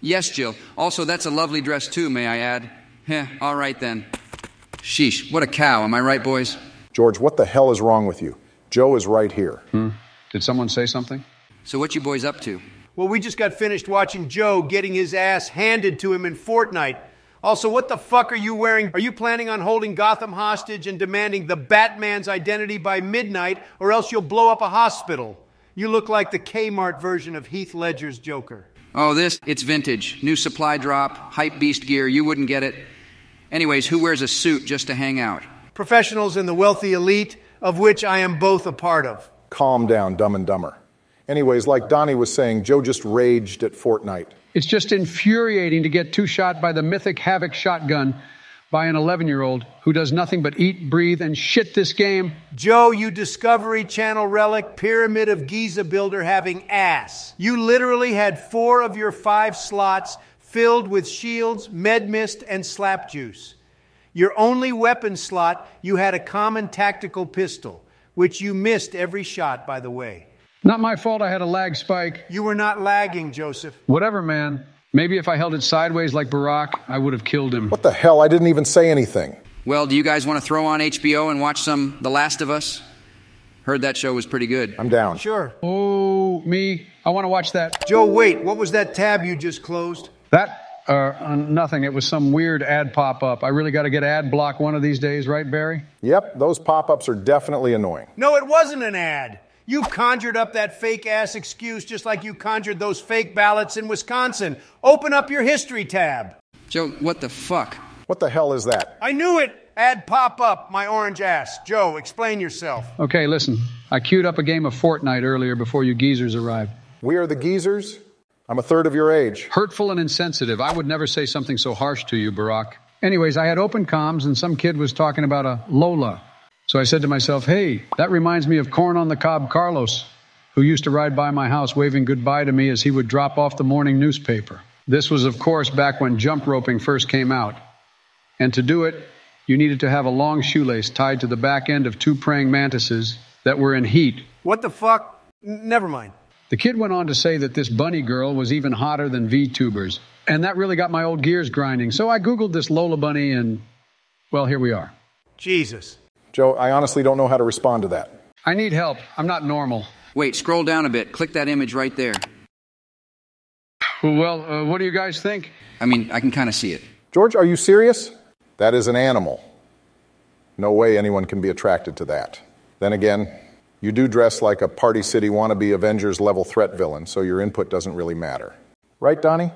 Yes, Jill. Also, that's a lovely dress too, may I add? Heh, all right then. Sheesh, what a cow, am I right, boys? George, what the hell is wrong with you? Joe is right here. Did someone say something? So what you boys up to? Well, we just got finished watching Joe getting his ass handed to him in Fortnite. Also, what the fuck are you wearing? Are you planning on holding Gotham hostage and demanding the Batman's identity by midnight, or else you'll blow up a hospital? You look like the Kmart version of Heath Ledger's Joker. Oh, this? It's vintage. New supply drop, hype beast gear, you wouldn't get it. Anyways, who wears a suit just to hang out? Professionals and the wealthy elite, of which I am both a part of. Calm down, Dumb and Dumber. Anyways, like Donnie was saying, Joe just raged at Fortnite. It's just infuriating to get two-shot by the mythic Havoc shotgun by an 11-year-old who does nothing but eat, breathe, and shit this game. Joe, you Discovery Channel relic, Pyramid of Giza builder having ass. You literally had 4 of your 5 slots filled with shields, med mist, and slap juice. Your only weapon slot, you had a common tactical pistol, which you missed every shot, by the way. Not my fault I had a lag spike. You were not lagging, Joseph. Whatever, man. Maybe if I held it sideways like Barack, I would have killed him. What the hell? I didn't even say anything. Well, do you guys want to throw on HBO and watch some The Last of Us? Heard that show was pretty good. I'm down. Sure. Oh, me. I want to watch that. Joe, wait. What was that tab you just closed? That? Nothing. It was some weird ad pop-up. I really got to get ad block one of these days, right, Barry? Yep. Those pop-ups are definitely annoying. No, it wasn't an ad. You conjured up that fake-ass excuse just like you conjured those fake ballots in Wisconsin. Open up your history tab. Joe, what the fuck? What the hell is that? I knew it! Ad pop-up, my orange ass. Joe, explain yourself. Okay, listen. I queued up a game of Fortnite earlier before you geezers arrived. We are the geezers. I'm a third of your age. Hurtful and insensitive. I would never say something so harsh to you, Barack. Anyways, I had open comms and some kid was talking about a Lola. So I said to myself, hey, that reminds me of corn on the cob Carlos, who used to ride by my house waving goodbye to me as he would drop off the morning newspaper. This was, of course, back when jump roping first came out. And to do it, you needed to have a long shoelace tied to the back end of 2 praying mantises that were in heat. What the fuck? Never mind. The kid went on to say that this bunny girl was even hotter than VTubers. And that really got my old gears grinding. So I Googled this Lola Bunny and, well, here we are. Jesus. Joe, I honestly don't know how to respond to that. I need help. I'm not normal. Wait, scroll down a bit. Click that image right there. Well, what do you guys think? I mean, I can kind of see it. George, are you serious? That is an animal. No way anyone can be attracted to that. Then again, you do dress like a Party City wannabe Avengers level threat villain, so your input doesn't really matter. Right, Donnie?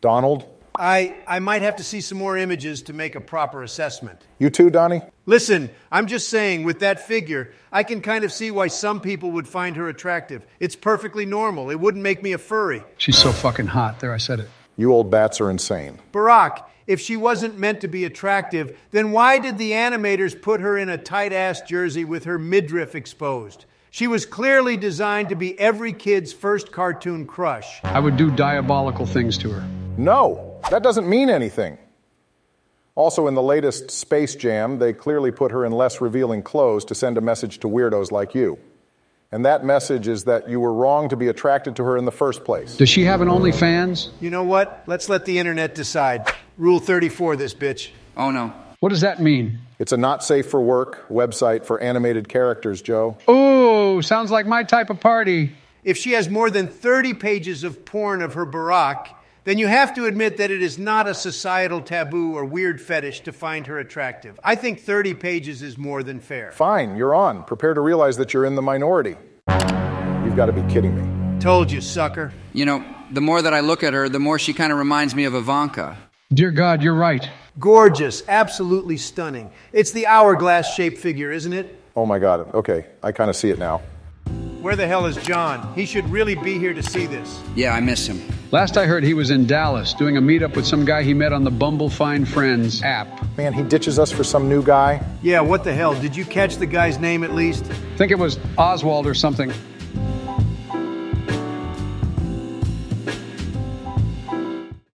Donald? I might have to see some more images to make a proper assessment. You too, Donnie? Listen, I'm just saying, with that figure, I can kind of see why some people would find her attractive. It's perfectly normal. It wouldn't make me a furry. She's so fucking hot. There, I said it. You old bats are insane. Barack, if she wasn't meant to be attractive, then why did the animators put her in a tight-ass jersey with her midriff exposed? She was clearly designed to be every kid's first cartoon crush. I would do diabolical things to her. No, that doesn't mean anything. Also, in the latest Space Jam, they clearly put her in less revealing clothes to send a message to weirdos like you. And that message is that you were wrong to be attracted to her in the first place. Does she have an OnlyFans? You know what? Let's let the internet decide. Rule 34, this bitch. Oh, no. What does that mean? It's a not-safe-for-work website for animated characters, Joe. Ooh, sounds like my type of party. If she has more than 30 pages of porn of her Barack, then you have to admit that it is not a societal taboo or weird fetish to find her attractive. I think 30 pages is more than fair. Fine, you're on. Prepare to realize that you're in the minority. You've got to be kidding me. Told you, sucker. You know, the more that I look at her, the more she kind of reminds me of Ivanka. Dear God, you're right. Gorgeous, absolutely stunning. It's the hourglass-shaped figure, isn't it? Oh my God, okay, I kind of see it now. Where the hell is John? He should really be here to see this. Yeah, I miss him. Last I heard, he was in Dallas doing a meetup with some guy he met on the Bumble Find Friends app. Man, he ditches us for some new guy. Yeah, what the hell? Did you catch the guy's name at least? I think it was Oswald or something.